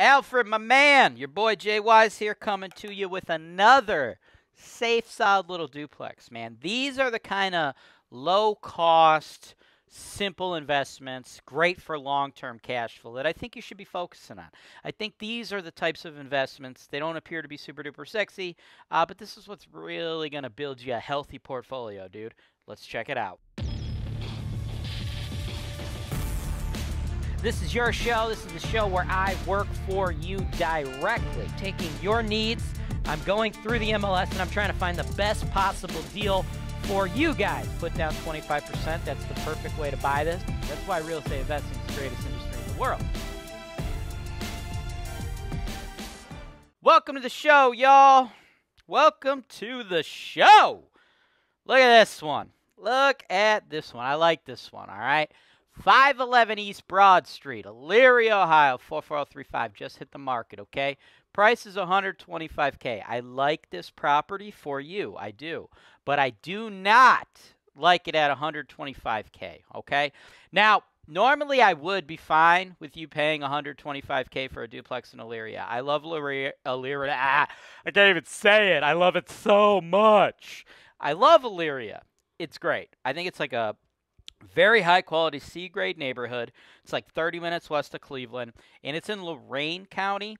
Alfred, my man, your boy Jay Wise here, coming to you with another safe, solid little duplex, man. These are the kind of low-cost, simple investments, great for long-term cash flow that I think you should be focusing on. I think these are the types of investments. They don't appear to be super-duper sexy, but this is what's really going to build you a healthy portfolio, dude. Let's check it out. This is your show. This is the show where I work for you directly, taking your needs. I'm going through the MLS, and I'm trying to find the best possible deal for you guys. Put down 25%. That's the perfect way to buy this. That's why real estate investing is the greatest industry in the world. Welcome to the show, y'all. Welcome to the show. Look at this one. Look at this one. I like this one, all right? 511 East Broad Street, Elyria, Ohio, 44035. Just hit the market, okay? Price is $125K. I like this property for you. I do. But I do not like it at $125K, okay? Now, normally I would be fine with you paying $125K for a duplex in Elyria. I love Elyria. I can't even say it. I love it so much. I love Elyria. It's great. I think it's like a very high-quality C-grade neighborhood. It's like 30 minutes west of Cleveland, and it's in Lorain County,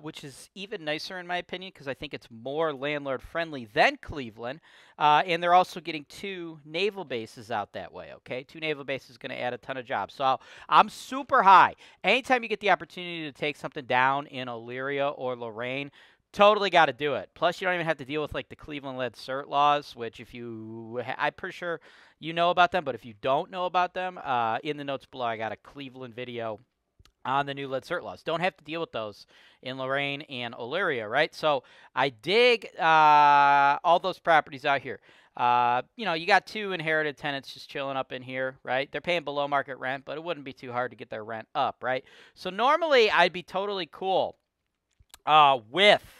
which is even nicer in my opinion because I think it's more landlord-friendly than Cleveland, and they're also getting two naval bases out that way, okay? Two naval bases going to add a ton of jobs. So I'm super high. Anytime you get the opportunity to take something down in Elyria or Lorain, totally got to do it. Plus, you don't even have to deal with, like, the Cleveland lead cert laws, which if you – I'm pretty sure you know about them. But if you don't know about them, in the notes below, I got a Cleveland video on the new lead cert laws. Don't have to deal with those in Lorain and Elyria, right? So I dig all those properties out here. You know, you got two inherited tenants just chilling up in here, right? They're paying below market rent, but it wouldn't be too hard to get their rent up, right? So normally I'd be totally cool with –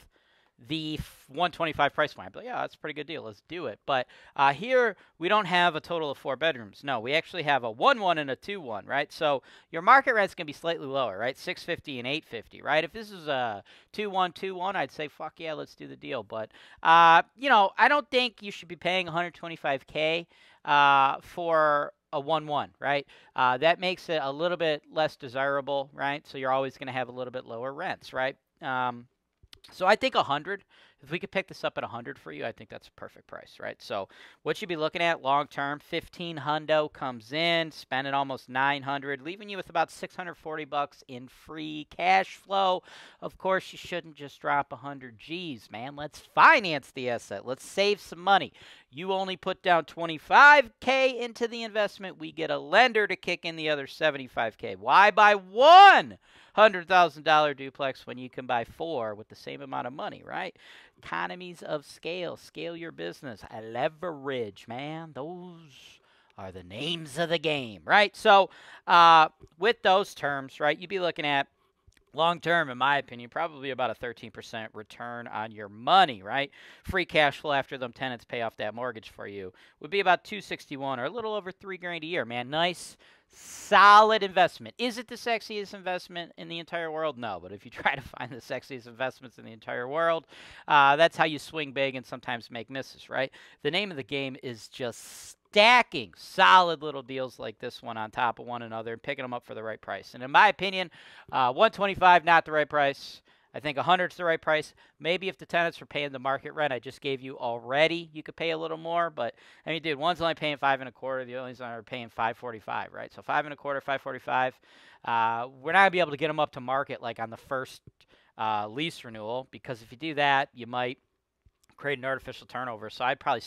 the 125 price point. But yeah, that's a pretty good deal. Let's do it. But here we don't have a total of four bedrooms. No, we actually have a 1-1 and a 2-1, right? So your market rent's gonna be slightly lower, right? $650 and $850, right? If this is a 2-1, 2-1, I'd say fuck yeah, let's do the deal. But you know, I don't think you should be paying $125K for a 1-1, right? That makes it a little bit less desirable, right? So you're always gonna have a little bit lower rents, right? So I think 100, if we could pick this up at 100 for you, I think that's a perfect price, right? So what you'd be looking at long term, 15 hundo comes in, spending almost 900, leaving you with about 640 bucks in free cash flow. Of course, you shouldn't just drop 100 G's, man. Let's finance the asset. Let's save some money. You only put down 25K into the investment. We get a lender to kick in the other 75K. Why buy one $100,000 duplex when you can buy four with the same amount of money, right? Economies of scale. Scale your business. Leverage, man. Those are the names of the game, right? So with those terms, right, you'd be looking at long-term, in my opinion, probably about a 13% return on your money, right? Free cash flow after them tenants pay off that mortgage for you would be about $261 or a little over $3 grand a year, man. Nice, solid investment. Is it the sexiest investment in the entire world? No, but if you try to find the sexiest investments in the entire world, that's how you swing big and sometimes make misses, right? The name of the game is just stacking solid little deals like this one on top of one another and picking them up for the right price. And in my opinion, 125 not the right price. I think 100 is the right price. Maybe if the tenants were paying the market rent I just gave you already, you could pay a little more. But I mean, dude, one's only paying 5 1/4. The other's only paying 545, right? So 5 1/4, 545. We're not gonna be able to get them up to market like on the first lease renewal, because if you do that, you might create an artificial turnover. So I'd probably,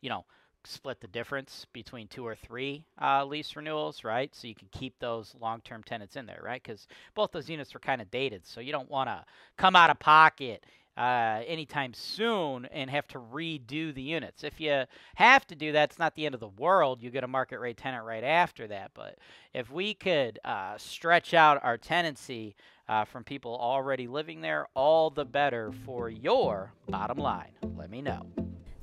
you know, split the difference between 2 or 3 lease renewals, right? So you can keep those long-term tenants in there, right? Because both those units were kind of dated, so you don't want to come out of pocket anytime soon and have to redo the units. If you have to do that, it's not the end of the world. You get a market rate tenant right after that. But if we could stretch out our tenancy from people already living there, all the better for your bottom line. Let me know.